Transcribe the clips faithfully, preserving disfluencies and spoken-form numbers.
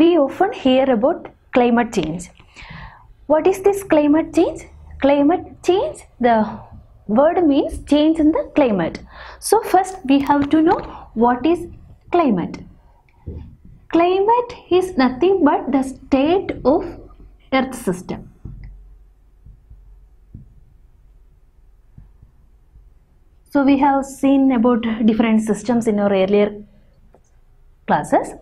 we often hear about climate change. What is this climate change? Climate change, the word means change in the climate. So first we have to know what is climate. Climate is nothing but the state of Earth system. So we have seen about different systems in our earlier classes.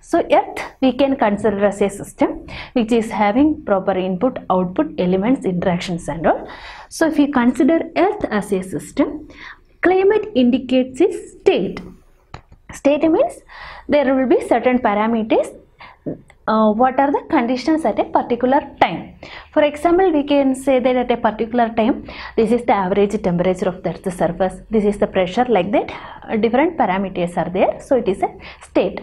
So Earth we can consider as a system which is having proper input, output, elements, interactions and all. So if we consider Earth as a system, climate indicates its state. State means there will be certain parameters. Uh, what are the conditions at a particular time? For example, we can say that at a particular time, this is the average temperature of the Earth's surface, this is the pressure, like that. Uh, different parameters are there, so it is a state.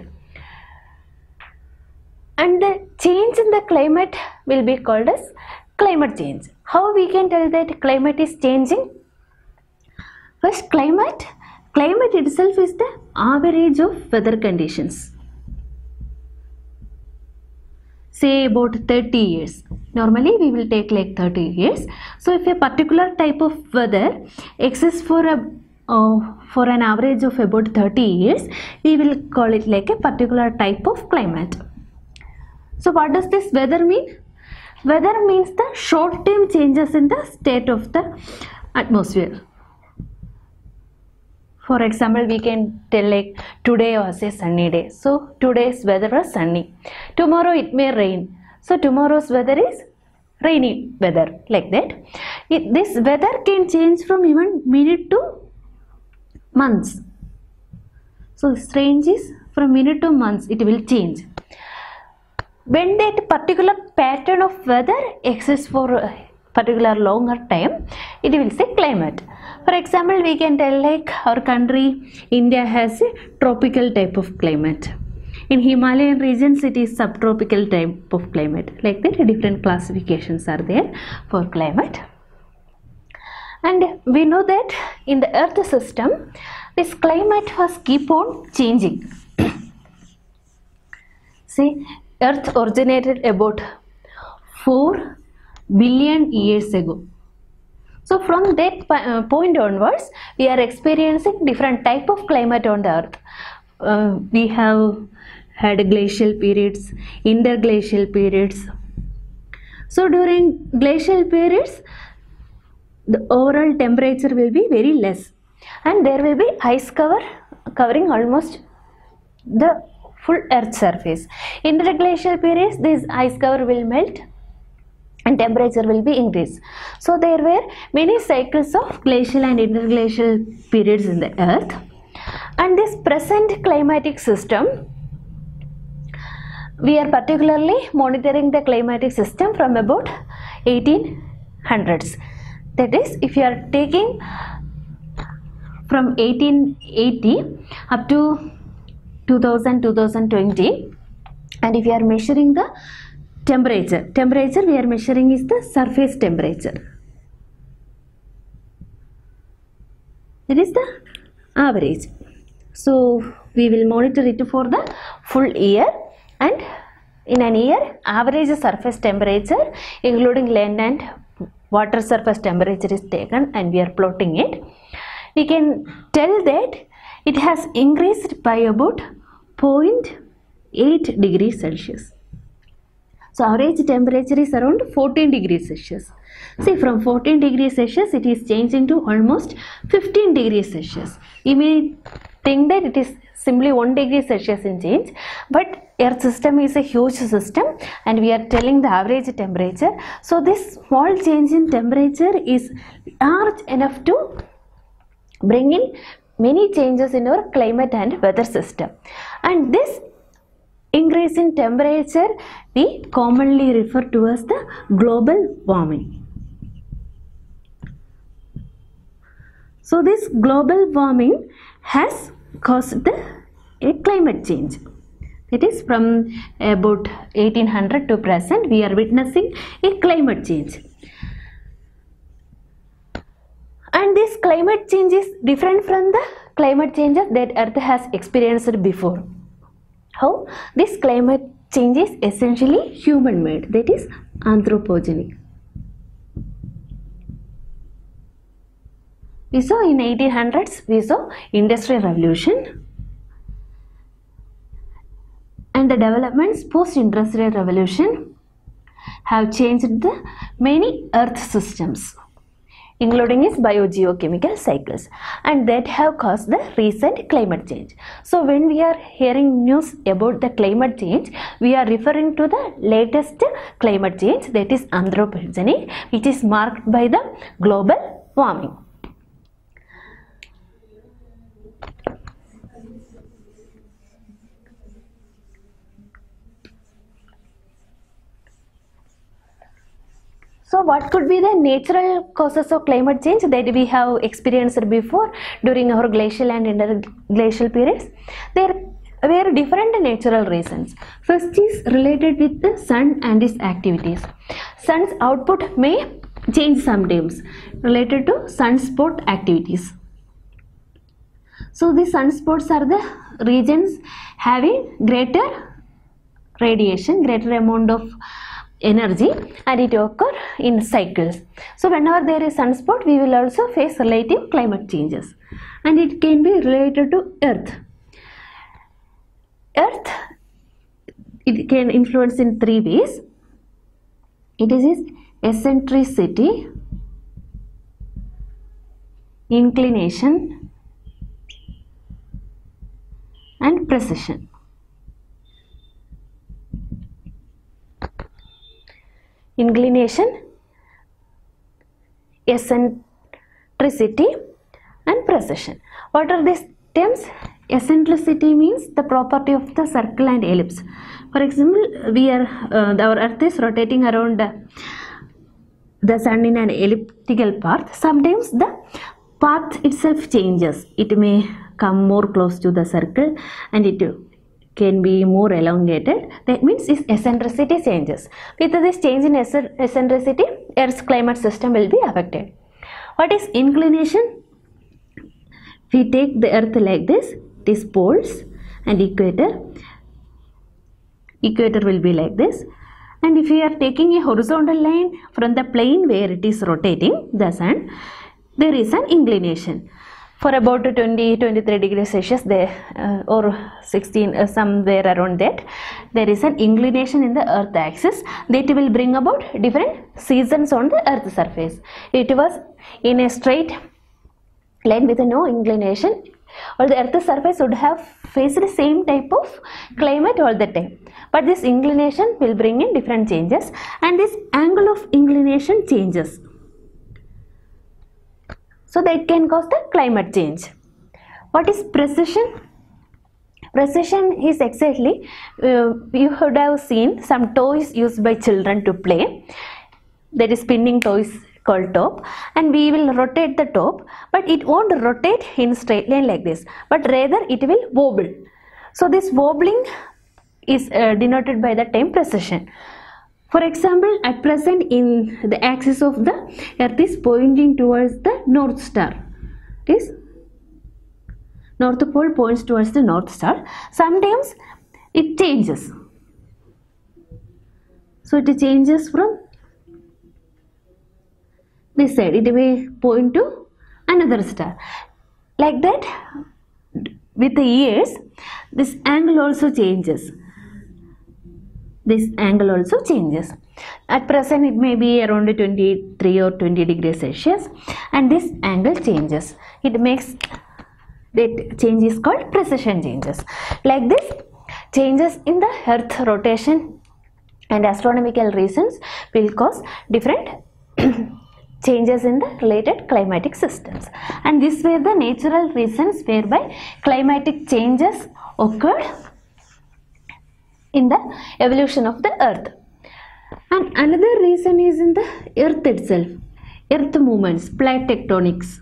And the change in the climate will be called as climate change. How we can tell that climate is changing? First, climate. Climate itself is the average of weather conditions. Say about thirty years. Normally we will take like thirty years. So if a particular type of weather exists for a uh, for an average of about thirty years, we will call it like a particular type of climate. So what does this weather mean? Weather means the short-term changes in the state of the atmosphere. For example, we can tell like today was a sunny day. So today's weather was sunny. Tomorrow it may rain. So tomorrow's weather is rainy weather, like that. It, this weather can change from even minute to months. So this range is from minute to months, it will change. When that particular pattern of weather exists for a particular longer time, it will say climate. For example, we can tell like our country, India has a tropical type of climate. In Himalayan regions, it is subtropical type of climate. Like that, different classifications are there for climate. And we know that in the Earth system, this climate has keep on changing. See, Earth originated about four billion years ago. So from that point onwards, we are experiencing different type of climate on the Earth. Uh, we have had glacial periods, interglacial periods. So during glacial periods, the overall temperature will be very less. And there will be ice cover covering almost the full Earth surface. Interglacial periods, this ice cover will melt and temperature will be increased. So there were many cycles of glacial and interglacial periods in the Earth. And this present climatic system, we are particularly monitoring the climatic system from about eighteen hundreds. That is, if you are taking from eighteen eighty up to two thousand to two thousand twenty, and if you are measuring the temperature temperature we are measuring is the surface temperature. It is the average, so we will monitor it for the full year, and in an year average surface temperature including land and water surface temperature is taken, and we are plotting it. We can tell that it has increased by about zero point eight degrees Celsius. So average temperature is around fourteen degrees Celsius. See, from fourteen degrees Celsius, it is changing to almost fifteen degrees Celsius. You may think that it is simply one degree Celsius in change, but Earth system is a huge system and we are telling the average temperature. So this small change in temperature is large enough to bring in many changes in our climate and weather system. And this increase in temperature we commonly refer to as the global warming. So this global warming has caused the a climate change. It is from about eighteen hundred to present we are witnessing a climate change. And this climate change is different from the climate changes that Earth has experienced before. How this climate change is essentially human-made, that is anthropogenic. We saw in eighteen hundreds, we saw Industrial Revolution and the developments post-Industrial Revolution have changed the many earth systems, including its biogeochemical cycles, and that have caused the recent climate change. So when we are hearing news about the climate change, we are referring to the latest climate change, that is anthropogenic, which is marked by the global warming. So what could be the natural causes of climate change that we have experienced before during our glacial and interglacial periods? There were different natural reasons. First is related with the sun and its activities. Sun's output may change sometimes related to sunspot activities. So the sunspots are the regions having greater radiation, greater amount of energy, and it occur in cycles. So whenever there is sunspot, we will also face relative climate changes, and it can be related to earth. Earth, it can influence in three ways. It is its eccentricity, inclination, and precession. Inclination, eccentricity, and precession. What are these terms? Eccentricity means the property of the circle and ellipse. For example, we are uh, our earth is rotating around uh, the sun in an elliptical path. Sometimes the path itself changes. It may come more close to the circle and it can be more elongated. That means its eccentricity changes. With this change in eccentricity, Earth's climate system will be affected. What is inclination? If we take the Earth like this, these poles and equator, equator will be like this. And if we are taking a horizontal line from the plane where it is rotating, the sun, there is an inclination. For about twenty to twenty-three degrees Celsius there, uh, or sixteen, uh, somewhere around that, there is an inclination in the earth axis that will bring about different seasons on the earth surface. It was in a straight line with no inclination, or the earth surface would have faced the same type of climate all the time. But this inclination will bring in different changes, and this angle of inclination changes. So that can cause the climate change. What is precession? Precession is exactly, uh, you would have seen some toys used by children to play. That is spinning toys called top, and we will rotate the top, but it won't rotate in straight line like this, but rather it will wobble. So this wobbling is uh, denoted by the term precession. For example, at present in the axis of the earth is pointing towards the north star. This north pole points towards the north star. Sometimes it changes. So it changes from this side. It may point to another star. Like that, with the years, this angle also changes. This angle also changes. At present it may be around twenty-three or twenty degrees Celsius, and this angle changes. It makes that change is called precession changes. Like this, changes in the earth rotation and astronomical reasons will cause different changes in the related climatic systems. And these were the natural reasons whereby climatic changes occurred in the evolution of the earth. And another reason is in the earth itself, earth movements, plate tectonics.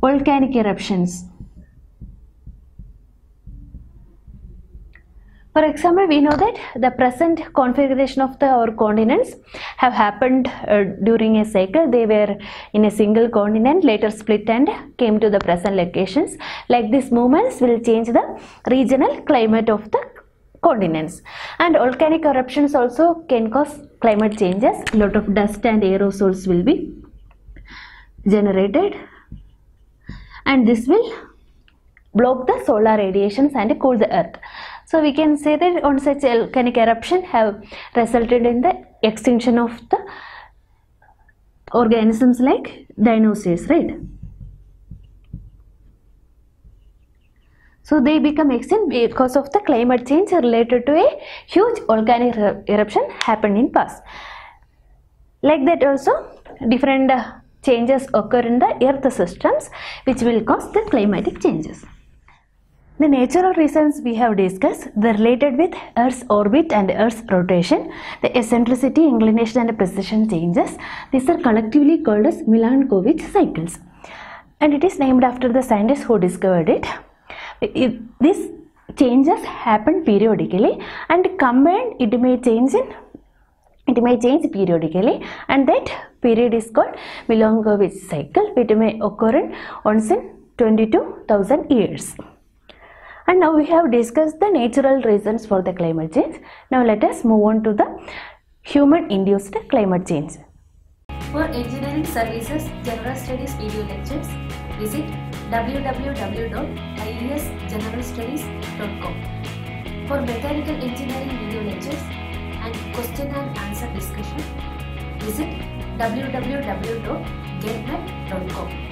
Volcanic eruptions. For example, we know that the present configuration of the our continents have happened uh, during a cycle. They were in a single continent, later split and came to the present locations. Like these movements will change the regional climate of the continents, and volcanic eruptions also can cause climate changes. A lot of dust and aerosols will be generated, and this will block the solar radiations and cool the earth. So we can say that on such volcanic eruption have resulted in the extinction of the organisms like dinosaurs, right? So they become extinct because of the climate change related to a huge volcanic eruption happened in past. Like that also different changes occur in the earth systems which will cause the climatic changes. The natural reasons we have discussed, they are related with Earth's orbit and Earth's rotation, the eccentricity, inclination and precession changes. These are collectively called as Milankovitch cycles, and it is named after the scientist who discovered it. If these changes happen periodically, and combined it may change in it may change periodically, and that period is called Milankovitch cycle, which may occur in once in twenty-two thousand years. And now we have discussed the natural reasons for the climate change. Now let us move on to the human induced climate change. For engineering services general studies video lectures, visit w w w dot i e s general studies dot com. For mechanical engineering video lectures and question and answer discussion, visit w w w dot getnet dot com.